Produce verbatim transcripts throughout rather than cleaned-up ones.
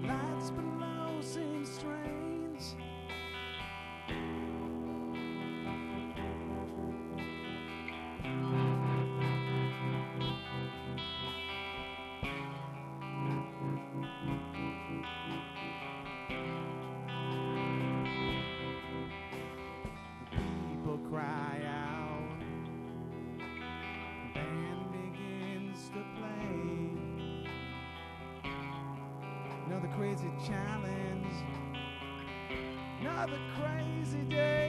Lights below seem strange. The people cry out. The band begins to play. Another crazy challenge, another crazy day.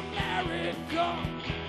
America.